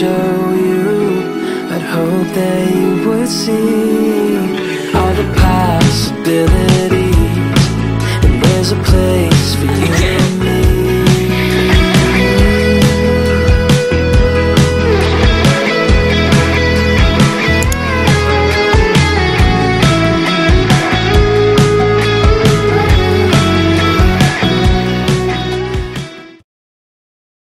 show you, I'd hope that you would see.